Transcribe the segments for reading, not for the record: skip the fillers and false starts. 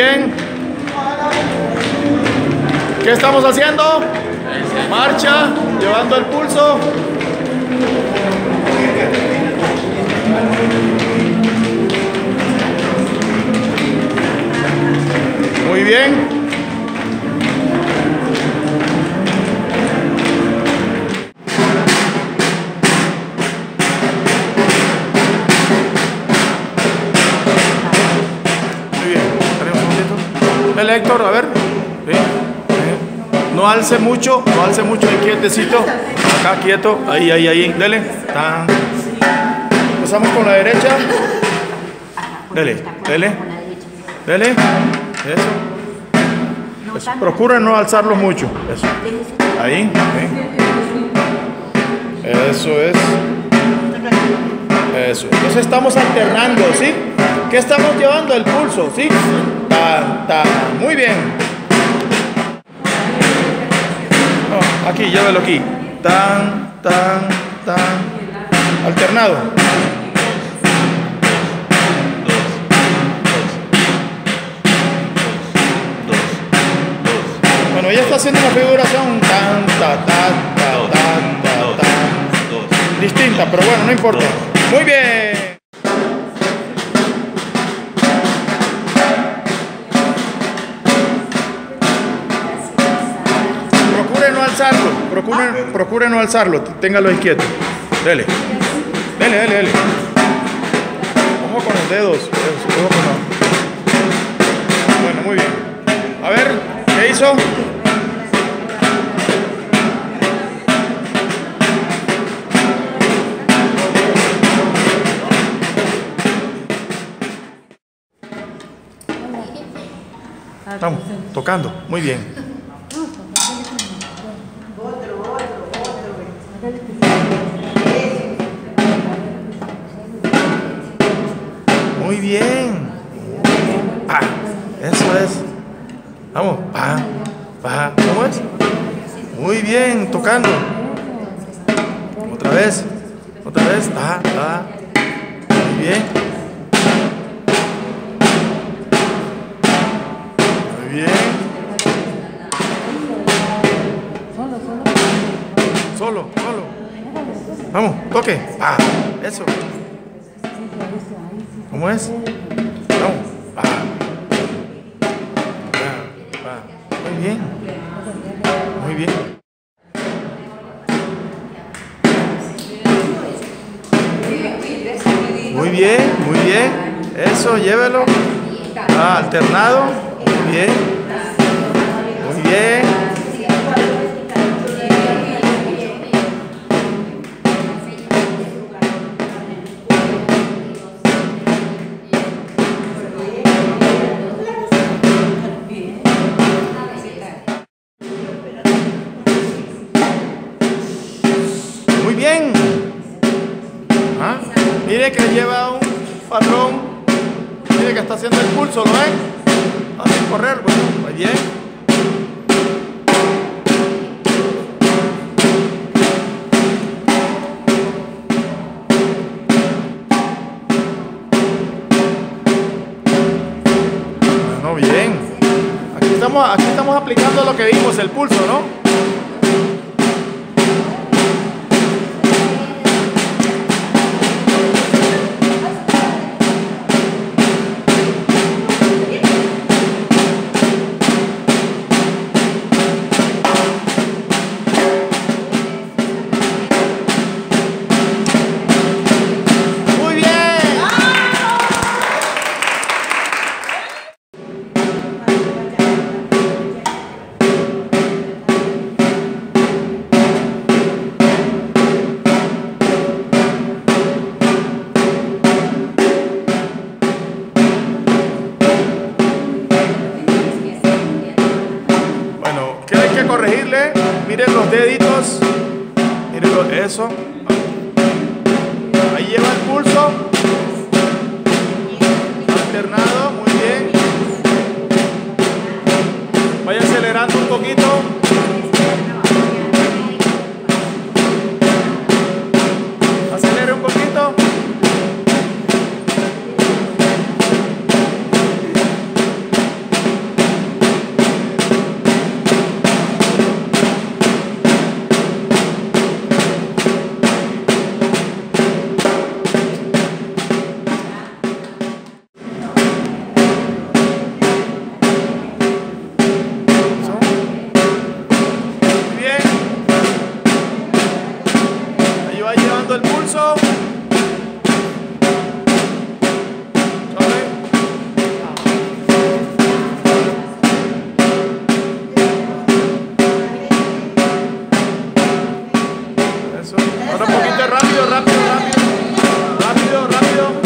Bien. ¿Qué estamos haciendo? Marcha, llevando el pulso. Muy bien. Héctor, a ver, sí. no alce mucho, ahí quietecito, acá quieto, ahí, dele, tan. Empezamos con la derecha, dele, eso, procura no alzarlos mucho, eso, ahí, sí. Eso, entonces estamos alternando, ¿sí? ¿Qué estamos llevando? El pulso, ¿sí? Muy bien. No, aquí, llévalo aquí. Tan. Alternado. Bueno, ella está haciendo una figuración tan. Distinta, pero bueno, no importa. Muy bien. Procure no alzarlo, téngalo inquieto. Dele. Ojo con los dedos. Bueno, muy bien. A ver, ¿qué hizo? Estamos tocando, muy bien. Muy bien. Pa. Eso es. Vamos. Pa. ¿Cómo es? Muy bien. Tocando. Otra vez. Pa. Muy bien. Muy bien. Solo. Vamos, toque. Eso. ¿Cómo es? Vamos. Muy bien. Muy bien. Eso, llévelo. Alternado. Muy bien. Bien. Mire que lleva un patrón. Mire que está haciendo el pulso, ¿lo ven? Hace correr, bueno, muy bien. Bueno, bien. Aquí estamos aplicando lo que vimos, el pulso, ¿no? Corregirle, miren los deditos, eso, ahí lleva el pulso, alternado, muy bien, vaya acelerando un poquito, acelere un poquito, eso. Eso. Ahora un poquito rápido, rápido, rápido.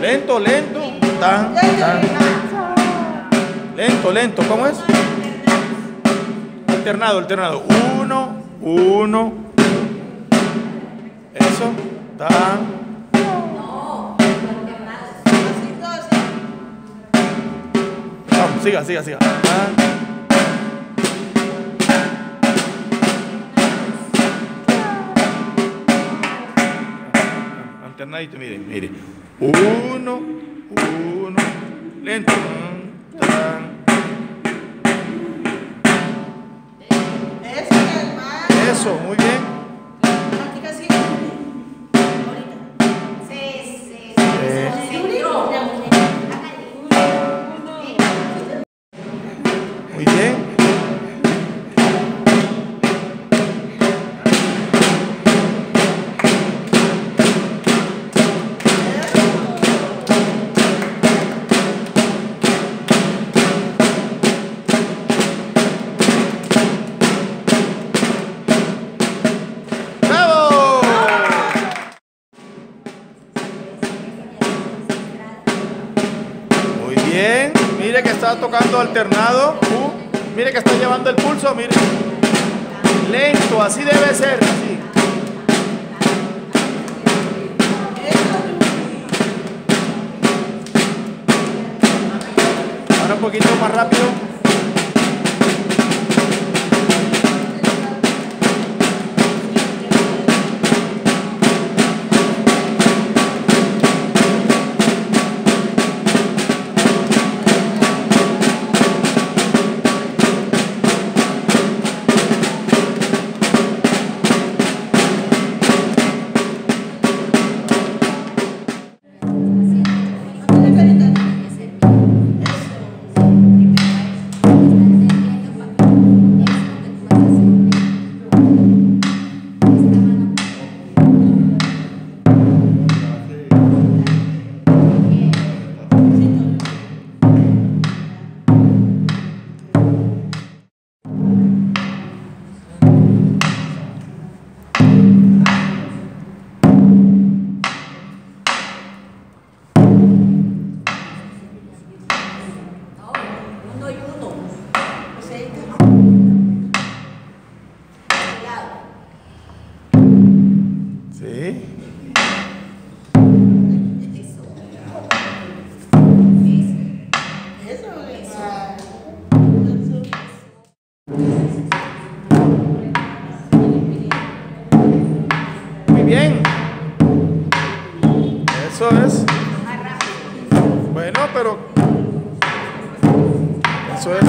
Lento, lento, tan, tan. Lento, lento, ¿cómo es? Alternado, alternado. Uno, uno. Eso, tan. No, alternado. Vamos, siga, siga, siga. Tan. Alternadito, miren, miren. Uno, uno, lento, tan. Eso, muy bien. Muy bien. Bien, mire que está tocando alternado, mire que está llevando el pulso, mire, lento, así debe ser, así. Ahora un poquito más rápido. Muy bien. Eso es. Bueno, pero... Eso es.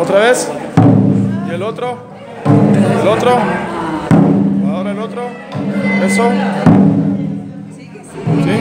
Otra vez. Y el otro. El otro. Ahora el otro. Eso. Sí.